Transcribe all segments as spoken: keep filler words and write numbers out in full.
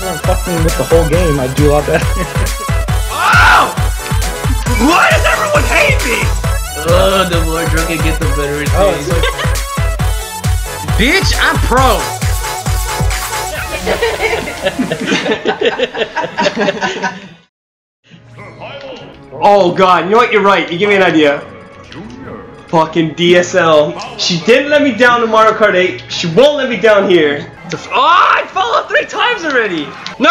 if I'm fucking with the whole game, I'd do a lot better. Oh! Why does everyone hate me? Oh, the more drunk it gets, the better it is. Oh, like... Bitch, I'm pro. Oh god, you know what? You're right. You give me an idea. Fucking D S L. She didn't let me down in Mario Kart eight. She won't let me down here. Oh, I fell off three times already. No!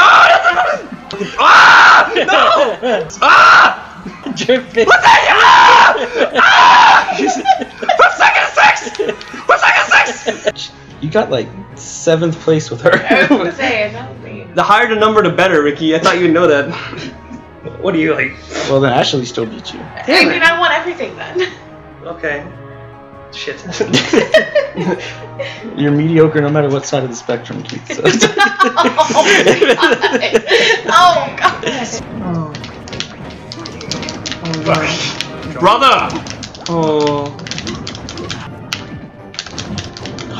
Ah! No! Ah! What's that? Ah! Ah! From second to six! From second to six! You got like seventh place with her. I was gonna say, I don't think. The higher the number, the better, Ricky. I thought you'd know that. What are you like? Well, then Ashley still beat you. Hey, dude, I won everything then. Okay. Shit. You're mediocre no matter what side of the spectrum, Keith. So. Oh, God. Oh, God. Oh, God. Brother! Oh. Oh,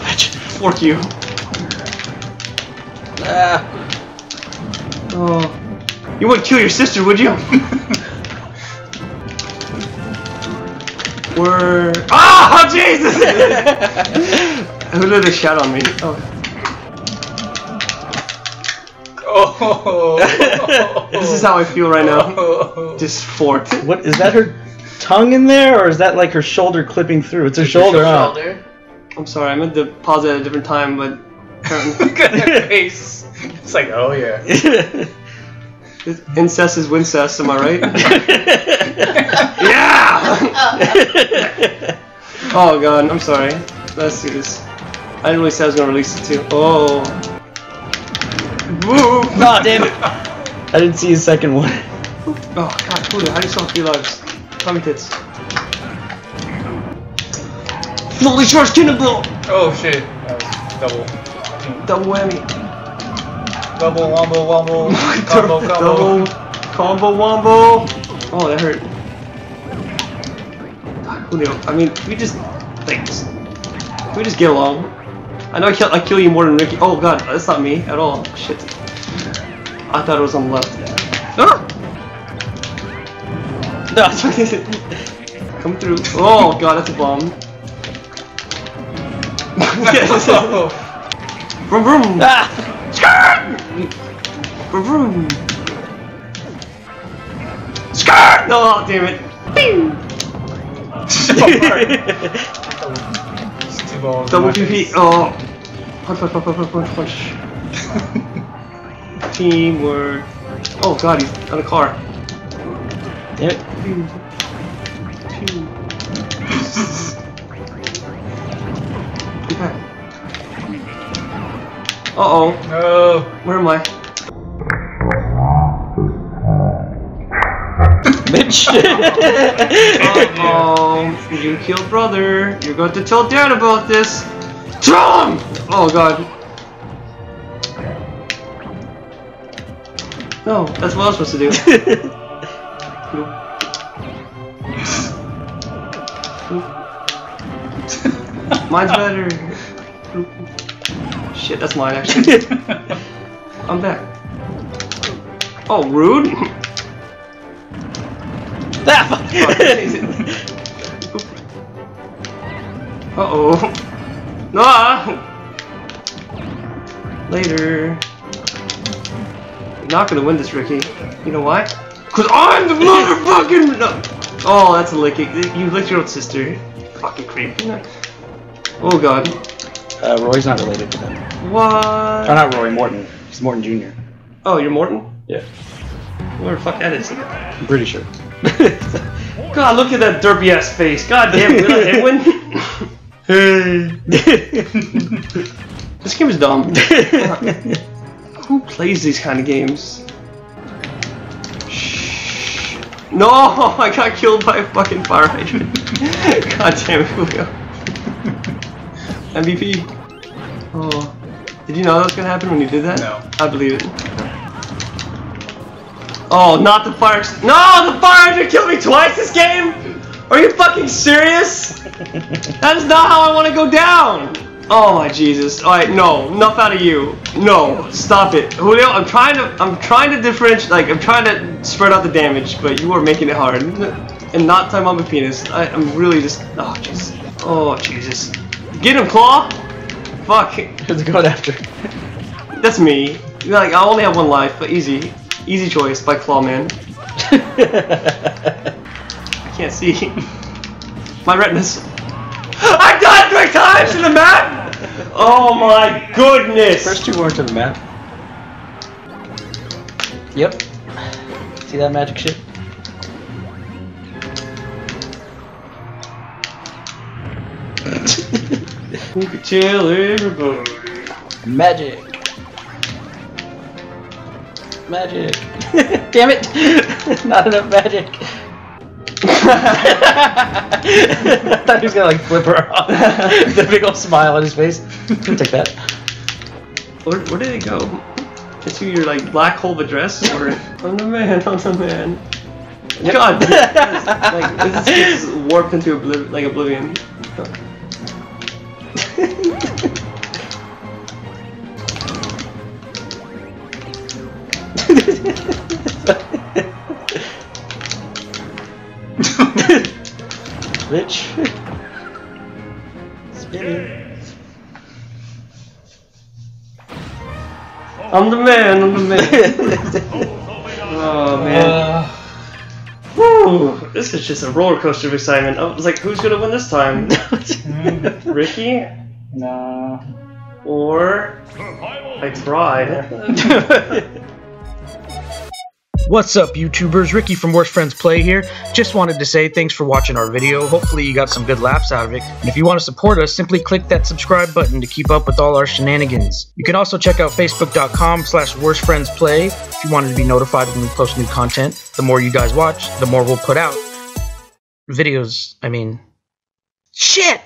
bitch. Fork you. Ah. Oh. You wouldn't kill your sister, would you? We're... Oh, Jesus! Who lit a shot on me? Oh. Oh. This is how I feel right now. Oh. Just forked. What is that? Her tongue in there, or is that like her shoulder clipping through? It's her it's shoulder. Huh? Shoulder. I'm sorry. I meant to pause it at a different time, but look at her face. It's like, oh yeah. Incest is wincest. Am I right? Yeah. Oh god, I'm sorry. Let's do this. I didn't really say I was gonna release it too. Oh. Woo! Oh, damn it. I didn't see a second one. Oh god, Julio, how do you still have three lives? Tommy tits. Fully charged cannon blow! Oh shit. Double. Double whammy. Double wombo wombo. Combo combo. Double combo wombo. Oh, that hurt. Julio, I mean, we just, like, just, we just get along. I know I kill, I kill you more than Ricky. Oh god, that's not me at all. Shit. I thought it was on the left. Ah! No. Come through. Oh god, that's a bomb. Vroom vroom. Ah. Vroom vroom. Skirt! No, oh, damn it. Bing. Double P P. Oh, punch, punch, punch, punch, punch. Teamwork. Oh god, he's on a car. Yep. Uh oh. No. Where am I? Bitch! Oh, oh, you killed brother. You're going to tell Dad about this. Tell him! Oh god. No, that's what I was supposed to do. Mine's better. Shit, that's mine actually. I'm back. Oh, rude. Uh oh. No. Later. You're not gonna win this, Ricky. You know why? Cause I'm the motherfucking. No. Oh, that's a licking. You licked your own sister. Fucking creep. Oh god. Uh, Roy's not related to them. What? Oh, not Roy. Morton. He's Morton Junior Oh, you're Morton? Yeah. Where the fuck that is? I'm pretty sure. God, look at that derpy ass face. God damn it, Edwin. This game is dumb. Who plays these kind of games? Shh. No, I got killed by a fucking fire hydrant. God damn it, Julio. M V P. Oh, did you know that was gonna happen when you did that? No. I believe it. Oh, not the fire! No, the fire hydrant killed me twice this game. Are you fucking serious? That is not how I want to go down. Oh my Jesus. Alright, no. Enough out of you. No. Stop it. Julio, I'm trying to I'm trying to differentiate, like I'm trying to spread out the damage, but you are making it hard. And not time on my penis. I, I'm really just oh Jesus. Oh Jesus. Get him, Claw! Fuck. Who's going after? That's me. Like I only have one life, but easy. Easy choice by Claw Man. I can't see. My retina's I died three times in the map! Oh my goodness! First two weren't in the map. Yep. See that magic shit? We could tell everybody. Magic. Magic. Damn it! Not enough magic. I thought he was gonna like flip her off. The big old smile on his face. Take that. Where, where did it go? Into your like black hole of address? Or I'm the man. I'm the man. Yep. God, dude, this, like, this is warped into obliv like oblivion. Bitch. Spinning. I'm the man, I'm the man. Oh man. Uh, Woo! This is just a roller coaster of excitement. I was like, who's gonna win this time? Ricky? Nah. Or I tried. What's up, YouTubers? Ricky from Worst Friends Play here. Just wanted to say thanks for watching our video. Hopefully you got some good laughs out of it. And if you want to support us, simply click that subscribe button to keep up with all our shenanigans. You can also check out facebook.com slash worstfriendsplay if you wanted to be notified when we post new content. The more you guys watch, the more we'll put out. Videos, I mean... Shit!